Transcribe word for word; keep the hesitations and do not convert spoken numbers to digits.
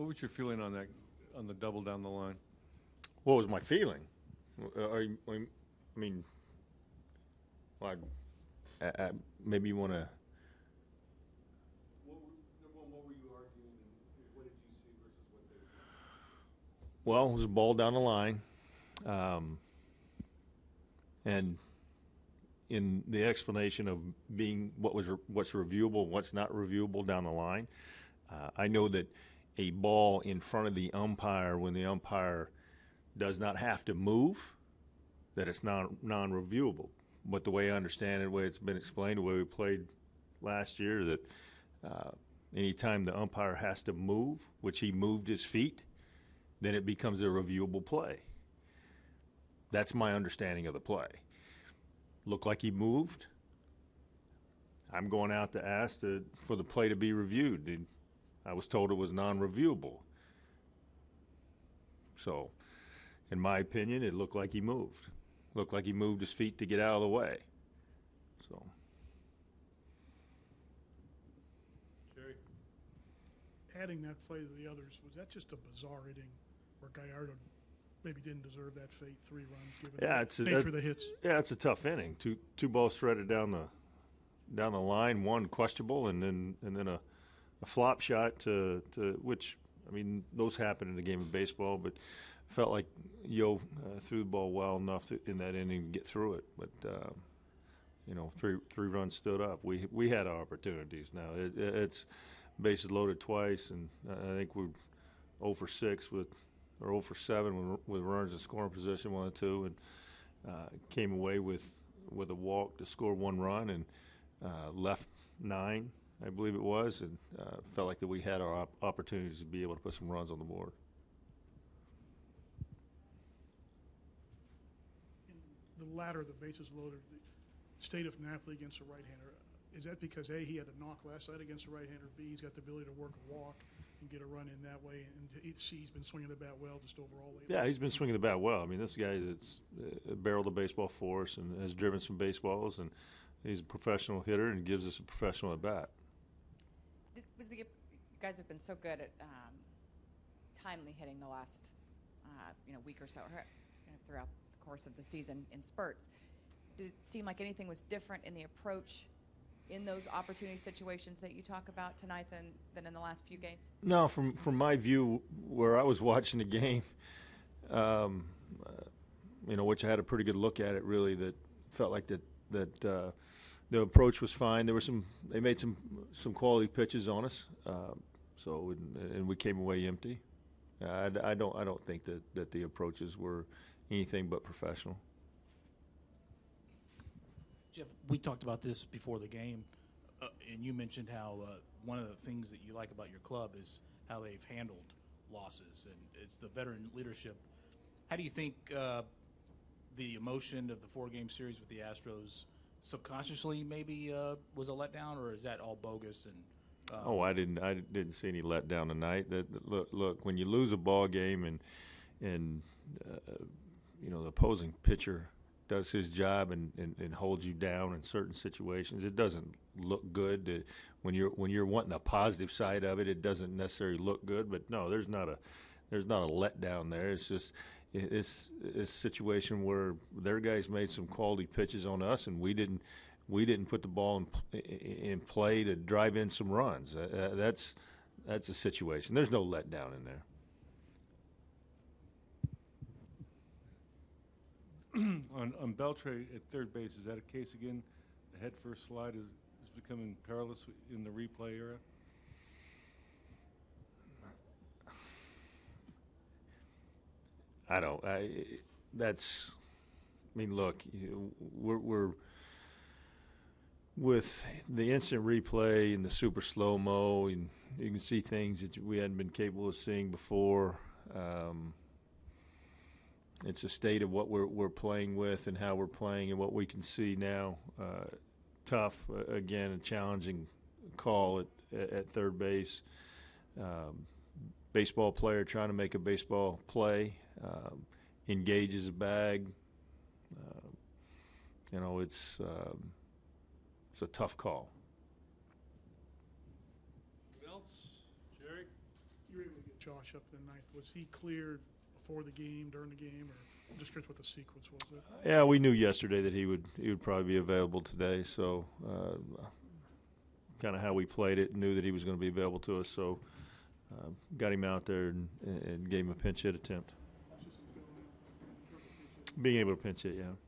What was your feeling on that, on the double down the line? What was my feeling? I, I mean, like, I, I, maybe you want to. What, what were you arguing, and what did you see versus what they were? Well, it was a ball down the line, um, and in the explanation of being what was re- what's reviewable, what's not reviewable down the line. Uh, I know that a ball in front of the umpire when the umpire does not have to move, that it's non, non-reviewable. But the way I understand it, the way it's been explained, the way we played last year, that uh, anytime the umpire has to move, which he moved his feet, then it becomes a reviewable play. That's my understanding of the play. Looked like he moved. I'm going out to ask the, for the play to be reviewed. I was told it was non-reviewable. So, in my opinion, it looked like he moved. Looked like he moved his feet to get out of the way. So. Jerry. Adding that play to the others, was that just a bizarre inning where Gallardo maybe didn't deserve that fate, three runs given yeah, the nature of the hits? Yeah, it's a tough inning. Two two balls threaded down the down the line, one questionable, and then and then a, a flop shot to, to which, I mean, those happen in the game of baseball, but felt like Yo uh, threw the ball well enough to, in that inning to get through it. But, uh, you know, three three runs stood up. We we had our opportunities now. It, it's bases loaded twice, and I think we're oh for six with – or oh for seven with, with runners in scoring position, one or two, and uh, came away with, with a walk to score one run and uh, left nine, I believe it was, and uh, felt like that we had our op- opportunities to be able to put some runs on the board. The latter, the bases loaded, the state of Napoli against a right-hander, is that because, A, he had a knock last night against a right-hander, B, he's got the ability to work a walk and get a run in that way, and C, he's been swinging the bat well just overall lately? Yeah, he's been swinging the bat well. I mean, this guy that's uh, barreled the baseball for us and has driven some baseballs, and he's a professional hitter and gives us a professional at-bat. Was the, you guys have been so good at um, timely hitting the last uh, you know, week or so, or throughout course of the season in spurts. Did it seem like anything was different in the approach in those opportunity situations that you talk about tonight than, than in the last few games? No, from from my view, where I was watching the game, um, uh, you know, which I had a pretty good look at it, really, that felt like that that uh, the approach was fine. There were some they made some some quality pitches on us, uh, so and, and we came away empty. Uh, I, I don't I don't think that that the approaches were anything but professional. Jeff, we talked about this before the game, uh, and you mentioned how uh, one of the things that you like about your club is how they've handled losses, and it's the veteran leadership. How do you think uh, the emotion of the four-game series with the Astros subconsciously maybe uh, was a letdown, or is that all bogus? And um, oh, I didn't, I didn't see any letdown tonight. That, that look, look, when you lose a ball game and and uh, you know, the opposing pitcher does his job and, and, and holds you down in certain situations, it doesn't look good. To, when you're when you're wanting the positive side of it, it doesn't necessarily look good. But no, there's not a there's not a letdown there. It's just it's, it's a situation where their guys made some quality pitches on us, and we didn't we didn't put the ball in, in play to drive in some runs. Uh, that's that's a situation. There's no letdown in there. On, on Beltre at third base, is that a case again? The head first slide is, is becoming perilous in the replay era? I don't. I, that's, I mean, look, you know, we're, we're with the instant replay and the super slow-mo, and you can see things that we hadn't been capable of seeing before. Um, It's a state of what we're we're playing with and how we're playing and what we can see now. Uh, tough, uh, again, a challenging call at, at third base. Um, baseball player trying to make a baseball play, um, engages a bag. Uh, you know, it's um, it's a tough call. What else, Jerry? You're able to get Josh up in the ninth, was he cleared before the game, during the game, or just curious what the sequence was? It? Yeah, we knew yesterday that he would he would probably be available today. So uh, kind of how we played it, knew that he was going to be available to us. So uh, got him out there and, and gave him a pinch hit attempt. Being able to pinch hit, yeah.